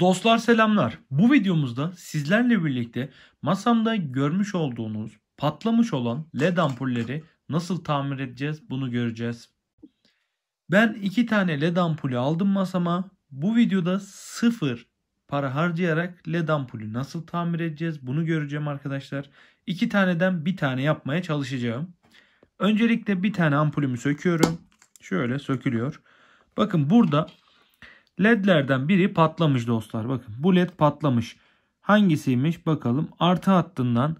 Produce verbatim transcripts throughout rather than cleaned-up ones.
Dostlar selamlar. Bu videomuzda sizlerle birlikte masamda görmüş olduğunuz patlamış olan led ampulleri nasıl tamir edeceğiz bunu göreceğiz. Ben iki tane led ampulü aldım masama. Bu videoda sıfır para harcayarak led ampulü nasıl tamir edeceğiz bunu göreceğim arkadaşlar. İki taneden bir tane yapmaya çalışacağım. Öncelikle bir tane ampulümü söküyorum. Şöyle sökülüyor. Bakın burada ledlerden biri patlamış dostlar. Bakın bu led patlamış. Hangisiymiş bakalım. Artı hattından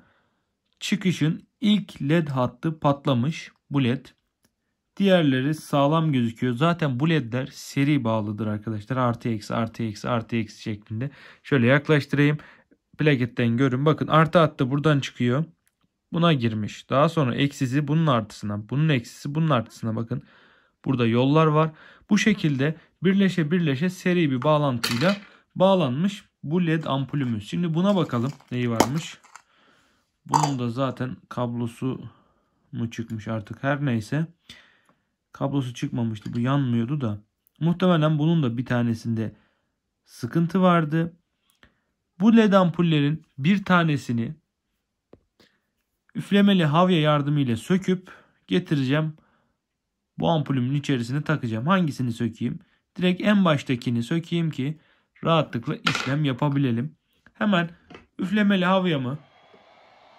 çıkışın ilk led hattı patlamış. Bu led. Diğerleri sağlam gözüküyor. Zaten bu ledler seri bağlıdır arkadaşlar. Artı eksi artı eksi artı eksi şeklinde. Şöyle yaklaştırayım. Plaketten görün. Bakın artı hattı buradan çıkıyor. Buna girmiş. Daha sonra eksisi bunun artısına. Bunun eksisi bunun artısına bakın. Burada yollar var. Bu şekilde birleşe birleşe seri bir bağlantıyla bağlanmış bu led ampulümüz. Şimdi buna bakalım neyi varmış. Bunun da zaten kablosu mu çıkmış artık her neyse. Kablosu çıkmamıştı, bu yanmıyordu da. Muhtemelen bunun da bir tanesinde sıkıntı vardı. Bu led ampullerin bir tanesini üflemeli havya yardımıyla söküp getireceğim. Bu ampulümün içerisine takacağım. Hangisini sökeyim? Direkt en baştakini sökeyim ki rahatlıkla işlem yapabilelim. Hemen üflemeli havyamı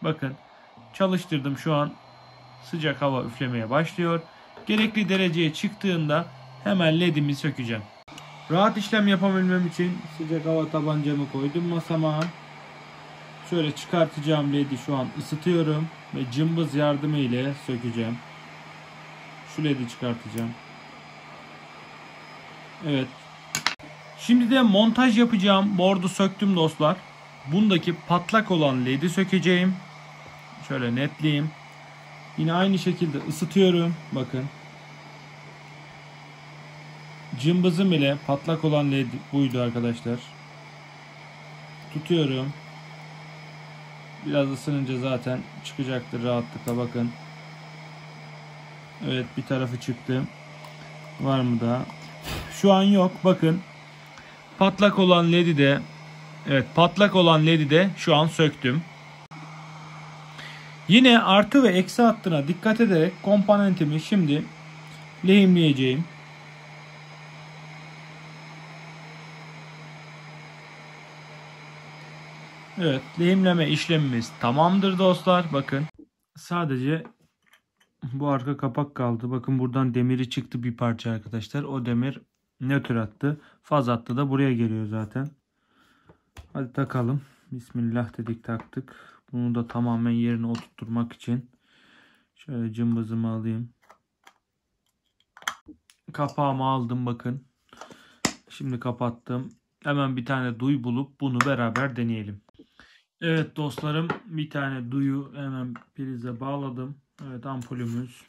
bakın çalıştırdım. Şu an sıcak hava üflemeye başlıyor. Gerekli dereceye çıktığında hemen ledimi sökeceğim. Rahat işlem yapabilmem için sıcak hava tabancamı koydum masama. Şöyle çıkartacağım ledi şu an ısıtıyorum ve cımbız yardımı ile sökeceğim. Şu ledi çıkartacağım. Evet. Şimdi de montaj yapacağım bordu söktüm dostlar. Bundaki patlak olan ledi sökeceğim. Şöyle netleyeyim. Yine aynı şekilde ısıtıyorum. Bakın. Cımbızım ile patlak olan led buydu arkadaşlar. Tutuyorum. Biraz ısınınca zaten çıkacaktır rahatlıkla bakın. Evet bir tarafı çıktı. Var mı daha? Şu an yok. Bakın. Patlak olan ledi de evet patlak olan ledi de şu an söktüm. Yine artı ve eksi hattına dikkat ederek komponentimi şimdi lehimleyeceğim. Evet, lehimleme işlemimiz tamamdır dostlar. Bakın. Sadece bu arka kapak kaldı. Bakın buradan demiri çıktı bir parça arkadaşlar. O demir nötr hattı. Faz hattı da buraya geliyor zaten. Hadi takalım. Bismillah dedik taktık. Bunu da tamamen yerine oturtmak için. Şöyle cımbızımı alayım. Kapağımı aldım bakın. Şimdi kapattım. Hemen bir tane duy bulup bunu beraber deneyelim. Evet dostlarım bir tane duyu hemen prize bağladım. Evet ampulümüz.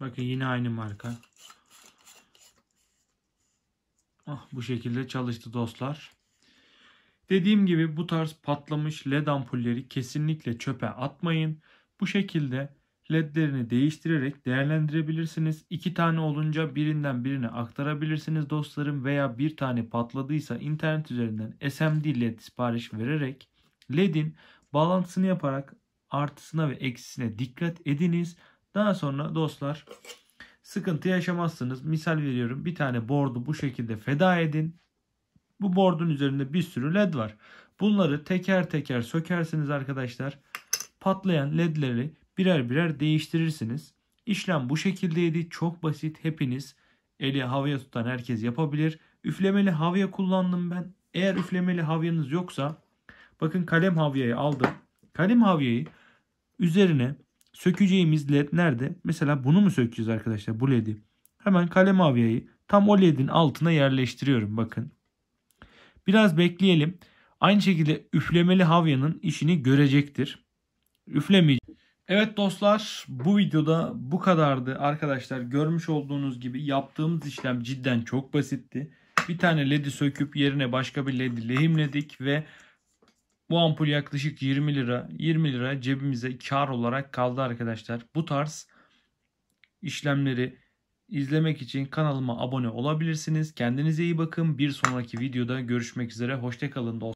Bakın yine aynı marka. Ah, bu şekilde çalıştı dostlar. Dediğim gibi bu tarz patlamış led ampulleri kesinlikle çöpe atmayın. Bu şekilde ledlerini değiştirerek değerlendirebilirsiniz. İki tane olunca birinden birine aktarabilirsiniz dostlarım. Veya bir tane patladıysa internet üzerinden S M D led sipariş vererek ledin bağlantısını yaparak artısına ve eksisine dikkat ediniz. Daha sonra dostlar sıkıntı yaşamazsınız. Misal veriyorum bir tane bordu bu şekilde feda edin. Bu bordun üzerinde bir sürü led var. Bunları teker teker sökersiniz arkadaşlar. Patlayan ledleri birer birer değiştirirsiniz. İşlem bu şekildeydi. Çok basit. Hepiniz eli havaya tutan herkes yapabilir. Üflemeli havya kullandım ben. Eğer üflemeli havyanız yoksa bakın kalem havyayı aldım. Kalem havyayı üzerine sökeceğimiz led nerede? Mesela bunu mu sökeceğiz arkadaşlar? Bu ledi. Hemen kalem havyayı tam o ledin altına yerleştiriyorum. Bakın. Biraz bekleyelim. Aynı şekilde üflemeli havyanın işini görecektir. Üflemeyeceğiz. Evet dostlar bu videoda bu kadardı. Arkadaşlar görmüş olduğunuz gibi yaptığımız işlem cidden çok basitti. Bir tane ledi söküp yerine başka bir ledi lehimledik ve bu ampul yaklaşık yirmi lira. yirmi lira cebimize kar olarak kaldı arkadaşlar. Bu tarz işlemleri izlemek için kanalıma abone olabilirsiniz. Kendinize iyi bakın. Bir sonraki videoda görüşmek üzere. Hoşça kalın dostlar.